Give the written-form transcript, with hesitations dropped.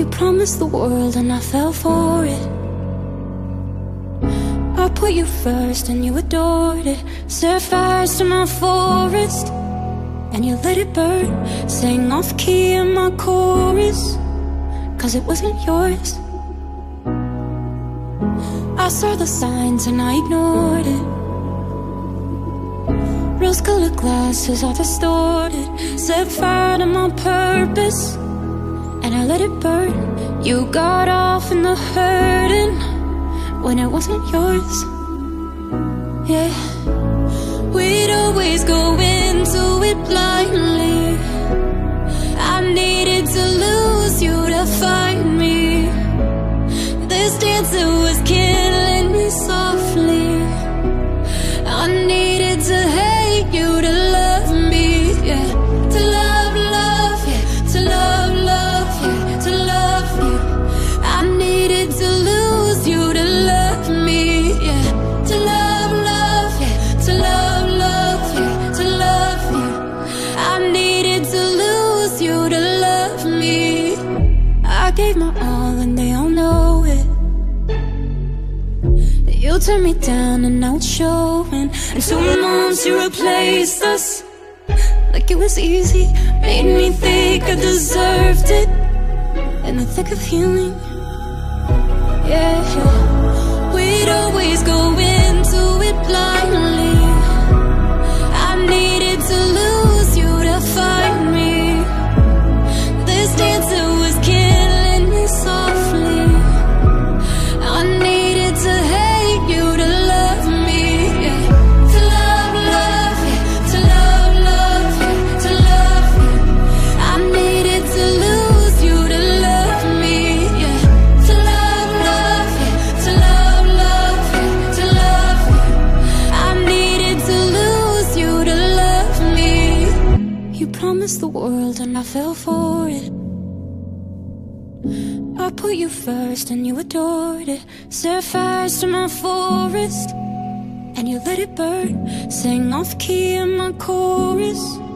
You promised the world and I fell for it. I put you first and you adored it. Set fires to my forest and you let it burn. Sang off key in my chorus, cause it wasn't yours. I saw the signs and I ignored it. Rose-colored glasses are distorted. Set fire to my purpose and I let it burn. You got off in the hurting when it wasn't yours. Yeah, we'd always go into it blindly. I needed to lose you to find me. This dancer was killing me softly. I needed to hate you to love me, yeah. To love, love, yeah. To love, love, yeah. To love you. I needed to lose you to love me, yeah. To love, love, yeah. To love, love, yeah. To love you. I needed to lose you to love me. I gave my all and they all know it. You turned me down and now it's showing. In 2 months you replaced us like it was easy. Made me think I deserved it in the thick of healing. Yeah, we'd always go into it blindly. I needed to lose you to find me. This dancer was killing me softly. I needed to hate you to love me, yeah. To love, love, yeah. To love, love, yeah. To love you. I needed to lose you to love me, yeah. To love, love, yeah. To love, love, yeah. To love you. I needed to lose you to love me. You promised the world and I fell for it. I put you first and you adored it. Set fires to my forest and you let it burn. Sang off key in my chorus,